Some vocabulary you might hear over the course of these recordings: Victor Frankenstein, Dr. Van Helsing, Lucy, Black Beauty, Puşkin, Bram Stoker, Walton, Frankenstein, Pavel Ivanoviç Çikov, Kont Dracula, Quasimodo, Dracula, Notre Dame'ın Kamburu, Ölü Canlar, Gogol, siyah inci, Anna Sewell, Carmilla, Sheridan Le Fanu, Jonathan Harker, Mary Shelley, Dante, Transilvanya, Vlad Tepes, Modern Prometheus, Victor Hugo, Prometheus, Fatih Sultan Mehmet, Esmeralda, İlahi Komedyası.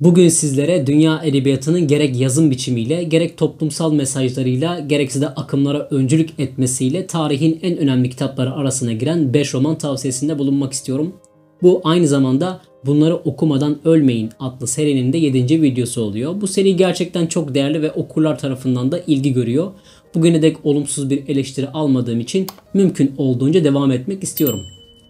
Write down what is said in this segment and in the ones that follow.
Bugün sizlere dünya edebiyatının gerek yazım biçimiyle, gerek toplumsal mesajlarıyla, gerekse de akımlara öncülük etmesiyle tarihin en önemli kitapları arasına giren 5 roman tavsiyesinde bulunmak istiyorum. Bu aynı zamanda Bunları Okumadan Ölmeyin adlı serinin de 7. videosu oluyor. Bu seri gerçekten çok değerli ve okurlar tarafından da ilgi görüyor. Bugüne dek olumsuz bir eleştiri almadığım için mümkün olduğunca devam etmek istiyorum.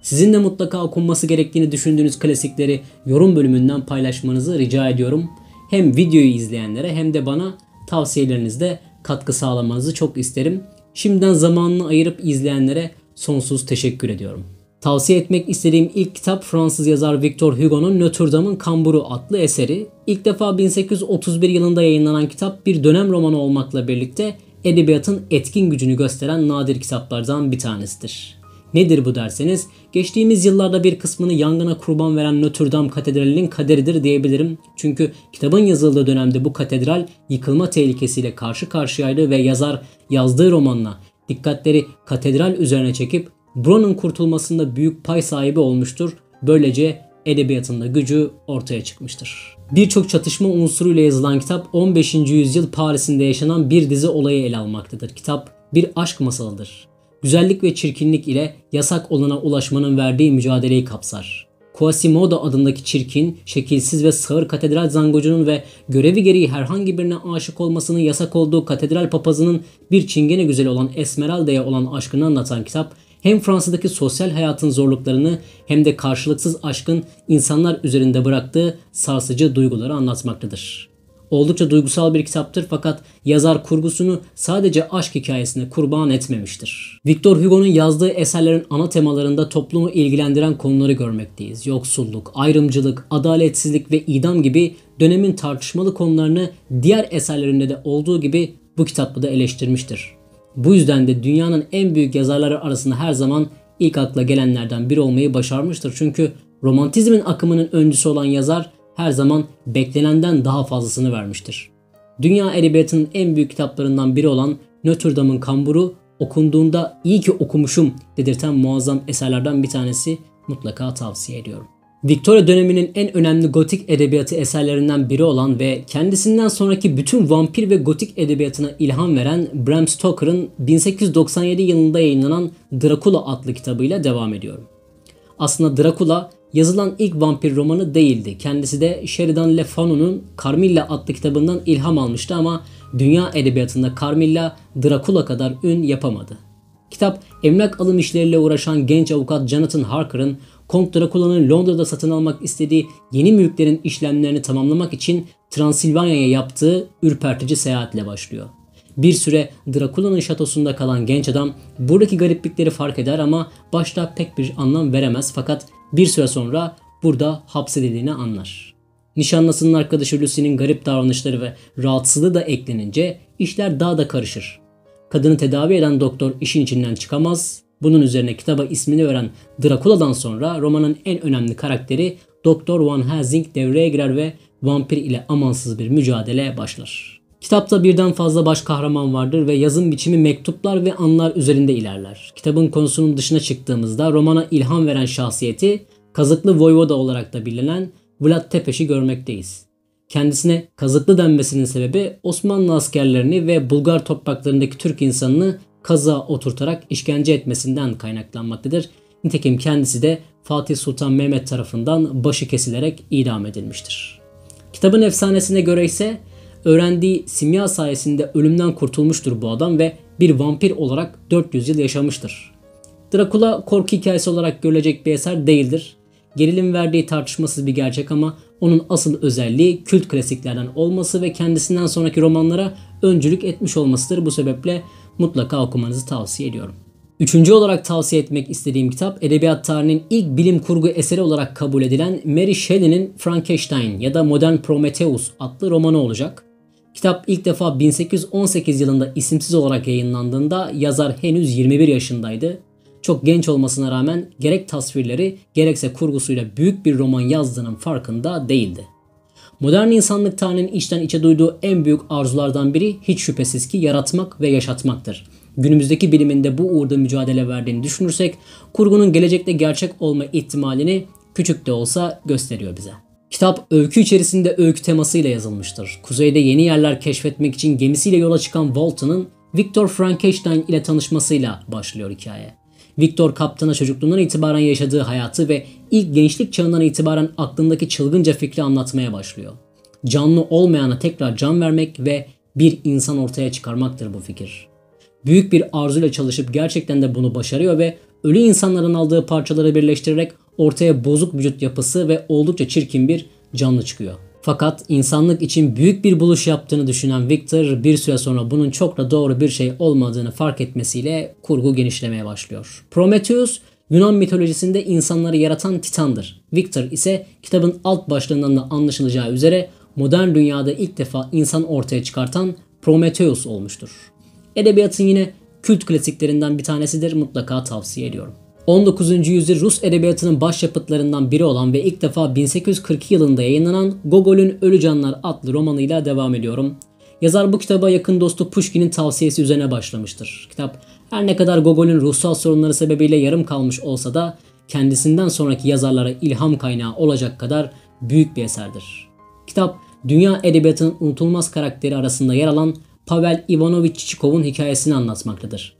Sizin de mutlaka okunması gerektiğini düşündüğünüz klasikleri yorum bölümünden paylaşmanızı rica ediyorum. Hem videoyu izleyenlere hem de bana tavsiyelerinizde katkı sağlamanızı çok isterim. Şimdiden zamanını ayırıp izleyenlere sonsuz teşekkür ediyorum. Tavsiye etmek istediğim ilk kitap Fransız yazar Victor Hugo'nun Notre Dame'ın Kamburu adlı eseri. İlk defa 1831 yılında yayınlanan kitap bir dönem romanı olmakla birlikte edebiyatın etkin gücünü gösteren nadir kitaplardan bir tanesidir. Nedir bu derseniz, geçtiğimiz yıllarda bir kısmını yangına kurban veren Notre Dame Katedrali'nin kaderidir diyebilirim. Çünkü kitabın yazıldığı dönemde bu katedral yıkılma tehlikesiyle karşı karşıyaydı ve yazar yazdığı romanla dikkatleri katedral üzerine çekip buranın kurtulmasında büyük pay sahibi olmuştur. Böylece edebiyatında gücü ortaya çıkmıştır. Birçok çatışma unsuruyla yazılan kitap 15. yüzyıl Paris'inde yaşanan bir dizi olayı ele almaktadır. Kitap bir aşk masalıdır. Güzellik ve çirkinlik ile yasak olana ulaşmanın verdiği mücadeleyi kapsar. Quasimodo adındaki çirkin, şekilsiz ve sağır katedral zangocunun ve görevi gereği herhangi birine aşık olmasının yasak olduğu katedral papazının bir çingene güzeli olan Esmeralda'ya olan aşkını anlatan kitap, hem Fransa'daki sosyal hayatın zorluklarını hem de karşılıksız aşkın insanlar üzerinde bıraktığı sarsıcı duyguları anlatmaktadır. Oldukça duygusal bir kitaptır fakat yazar kurgusunu sadece aşk hikayesine kurban etmemiştir. Victor Hugo'nun yazdığı eserlerin ana temalarında toplumu ilgilendiren konuları görmekteyiz. Yoksulluk, ayrımcılık, adaletsizlik ve idam gibi dönemin tartışmalı konularını diğer eserlerinde de olduğu gibi bu kitapta da eleştirmiştir. Bu yüzden de dünyanın en büyük yazarları arasında her zaman ilk akla gelenlerden biri olmayı başarmıştır. Çünkü romantizmin akımının öncüsü olan yazar her zaman beklenenden daha fazlasını vermiştir. Dünya edebiyatının en büyük kitaplarından biri olan Notre Dame'ın Kamburu, okunduğunda iyi ki okumuşum dedirten muazzam eserlerden bir tanesi, mutlaka tavsiye ediyorum. Victoria döneminin en önemli gotik edebiyatı eserlerinden biri olan ve kendisinden sonraki bütün vampir ve gotik edebiyatına ilham veren Bram Stoker'ın 1897 yılında yayınlanan Dracula adlı kitabıyla devam ediyorum. Aslında Dracula yazılan ilk vampir romanı değildi. Kendisi de Sheridan Le Fanu'nun Carmilla adlı kitabından ilham almıştı ama dünya edebiyatında Carmilla Dracula kadar ün yapamadı. Kitap emlak alım işleriyle uğraşan genç avukat Jonathan Harker'ın Kont Dracula'nın Londra'da satın almak istediği yeni mülklerin işlemlerini tamamlamak için Transilvanya'ya yaptığı ürpertici seyahatle başlıyor. Bir süre Dracula'nın şatosunda kalan genç adam buradaki gariplikleri fark eder ama başta pek bir anlam veremez fakat bir süre sonra burada hapsedildiğini anlar. Nişanlısının arkadaşı Lucy'nin garip davranışları ve rahatsızlığı da eklenince işler daha da karışır. Kadını tedavi eden doktor işin içinden çıkamaz. Bunun üzerine kitaba ismini veren Dracula'dan sonra romanın en önemli karakteri Dr. Van Helsing devreye girer ve vampir ile amansız bir mücadele başlar. Kitapta birden fazla baş kahraman vardır ve yazım biçimi mektuplar ve anlar üzerinde ilerler. Kitabın konusunun dışına çıktığımızda romana ilham veren şahsiyeti Kazıklı Voyvoda olarak da bilinen Vlad Tepes'i görmekteyiz. Kendisine Kazıklı denmesinin sebebi Osmanlı askerlerini ve Bulgar topraklarındaki Türk insanını kazığa oturtarak işkence etmesinden kaynaklanmaktadır. Nitekim kendisi de Fatih Sultan Mehmet tarafından başı kesilerek idam edilmiştir. Kitabın efsanesine göre ise öğrendiği simya sayesinde ölümden kurtulmuştur bu adam ve bir vampir olarak 400 yıl yaşamıştır. Dracula korku hikayesi olarak görülecek bir eser değildir. Gerilim verdiği tartışmasız bir gerçek ama onun asıl özelliği kült klasiklerden olması ve kendisinden sonraki romanlara öncülük etmiş olmasıdır. Bu sebeple mutlaka okumanızı tavsiye ediyorum. Üçüncü olarak tavsiye etmek istediğim kitap edebiyat tarihinin ilk bilim kurgu eseri olarak kabul edilen Mary Shelley'nin Frankenstein ya da Modern Prometheus adlı romanı olacak. Kitap ilk defa 1818 yılında isimsiz olarak yayınlandığında yazar henüz 21 yaşındaydı. Çok genç olmasına rağmen gerek tasvirleri gerekse kurgusuyla büyük bir roman yazdığının farkında değildi. Modern insanlık tarihinin içten içe duyduğu en büyük arzulardan biri hiç şüphesiz ki yaratmak ve yaşatmaktır. Günümüzdeki biliminde bu uğurda mücadele verdiğini düşünürsek kurgunun gelecekte gerçek olma ihtimalini küçük de olsa gösteriyor bize. Kitap öykü içerisinde öykü temasıyla yazılmıştır. Kuzeyde yeni yerler keşfetmek için gemisiyle yola çıkan Walton'ın Victor Frankenstein ile tanışmasıyla başlıyor hikaye. Victor kaptana çocukluğundan itibaren yaşadığı hayatı ve ilk gençlik çağından itibaren aklındaki çılgınca fikri anlatmaya başlıyor. Canlı olmayana tekrar can vermek ve bir insan ortaya çıkarmaktır bu fikir. Büyük bir arzuyla çalışıp gerçekten de bunu başarıyor ve ölü insanların aldığı parçaları birleştirerek ortaya bozuk vücut yapısı ve oldukça çirkin bir canlı çıkıyor. Fakat insanlık için büyük bir buluş yaptığını düşünen Victor bir süre sonra bunun çok da doğru bir şey olmadığını fark etmesiyle kurgu genişlemeye başlıyor. Prometheus Yunan mitolojisinde insanları yaratan Titan'dır. Victor ise kitabın alt başlığından da anlaşılacağı üzere modern dünyada ilk defa insan ortaya çıkartan Prometheus olmuştur. Edebiyatın yine kült klasiklerinden bir tanesidir, mutlaka tavsiye ediyorum. 19. yüzyıl Rus edebiyatının başyapıtlarından biri olan ve ilk defa 1842 yılında yayınlanan Gogol'ün Ölü Canlar adlı romanıyla devam ediyorum. Yazar bu kitaba yakın dostu Puşkin'in tavsiyesi üzerine başlamıştır. Kitap her ne kadar Gogol'ün ruhsal sorunları sebebiyle yarım kalmış olsa da kendisinden sonraki yazarlara ilham kaynağı olacak kadar büyük bir eserdir. Kitap dünya edebiyatının unutulmaz karakteri arasında yer alan Pavel Ivanoviç Çikov'un hikayesini anlatmaktadır.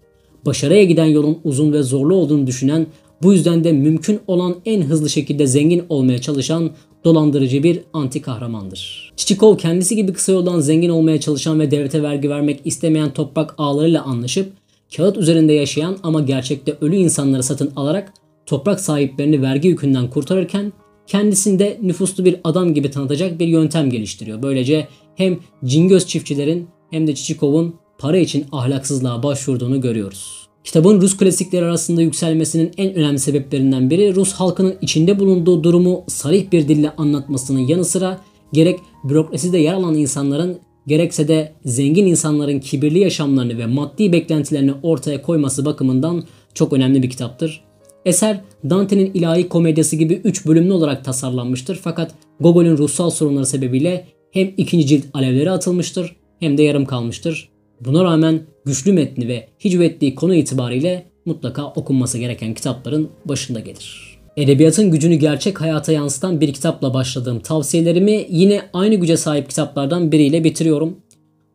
Başarıya giden yolun uzun ve zorlu olduğunu düşünen, bu yüzden de mümkün olan en hızlı şekilde zengin olmaya çalışan dolandırıcı bir anti kahramandır. Çiçikov kendisi gibi kısa yoldan zengin olmaya çalışan ve devlete vergi vermek istemeyen toprak ağlarıyla anlaşıp, kağıt üzerinde yaşayan ama gerçekte ölü insanları satın alarak toprak sahiplerini vergi yükünden kurtarırken, kendisini de nüfuslu bir adam gibi tanıtacak bir yöntem geliştiriyor. Böylece hem cingöz çiftçilerin hem de Çiçikov'un para için ahlaksızlığa başvurduğunu görüyoruz. Kitabın Rus klasikleri arasında yükselmesinin en önemli sebeplerinden biri Rus halkının içinde bulunduğu durumu sarih bir dille anlatmasının yanı sıra gerek bürokraside yer alan insanların gerekse de zengin insanların kibirli yaşamlarını ve maddi beklentilerini ortaya koyması bakımından çok önemli bir kitaptır. Eser Dante'nin İlahi Komedyası gibi 3 bölümlü olarak tasarlanmıştır fakat Gogol'ün ruhsal sorunları sebebiyle hem ikinci cilt alevlere atılmıştır hem de yarım kalmıştır. Buna rağmen güçlü metni ve hicvetli konu itibariyle mutlaka okunması gereken kitapların başında gelir. Edebiyatın gücünü gerçek hayata yansıtan bir kitapla başladığım tavsiyelerimi yine aynı güce sahip kitaplardan biriyle bitiriyorum.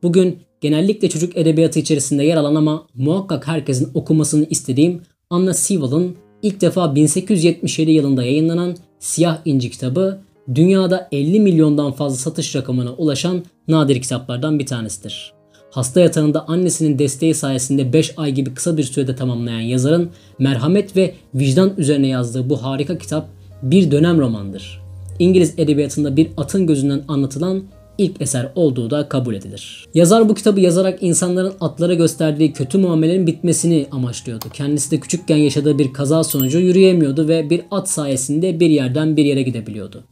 Bugün genellikle çocuk edebiyatı içerisinde yer alan ama muhakkak herkesin okumasını istediğim Anna Sewell'ın ilk defa 1877 yılında yayınlanan Siyah İnci kitabı dünyada 50 milyondan fazla satış rakamına ulaşan nadir kitaplardan bir tanesidir. Hasta yatağında annesinin desteği sayesinde 5 ay gibi kısa bir sürede tamamlayan yazarın merhamet ve vicdan üzerine yazdığı bu harika kitap bir dönem romandır. İngiliz edebiyatında bir atın gözünden anlatılan ilk eser olduğu da kabul edilir. Yazar bu kitabı yazarak insanların atlara gösterdiği kötü muamelenin bitmesini amaçlıyordu. Kendisi de küçükken yaşadığı bir kaza sonucu yürüyemiyordu ve bir at sayesinde bir yerden bir yere gidebiliyordu.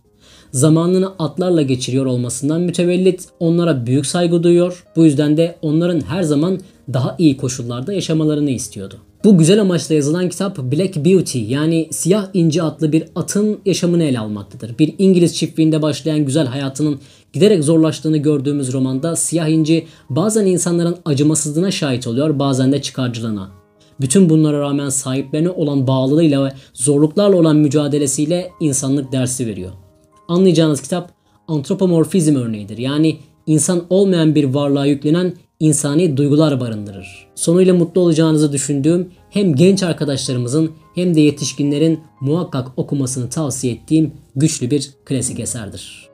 Zamanını atlarla geçiriyor olmasından mütevellit onlara büyük saygı duyuyor. Bu yüzden de onların her zaman daha iyi koşullarda yaşamalarını istiyordu. Bu güzel amaçla yazılan kitap Black Beauty yani Siyah İnci adlı bir atın yaşamını ele almaktadır. Bir İngiliz çiftliğinde başlayan güzel hayatının giderek zorlaştığını gördüğümüz romanda Siyah İnci bazen insanların acımasızlığına şahit oluyor, bazen de çıkarcılığına. Bütün bunlara rağmen sahiplerine olan bağlılığıyla ve zorluklarla olan mücadelesiyle insanlık dersi veriyor. Anlayacağınız kitap antropomorfizm örneğidir. Yani insan olmayan bir varlığa yüklenen insani duygular barındırır. Sonuyla mutlu olacağınızı düşündüğüm hem genç arkadaşlarımızın hem de yetişkinlerin muhakkak okumasını tavsiye ettiğim güçlü bir klasik eserdir.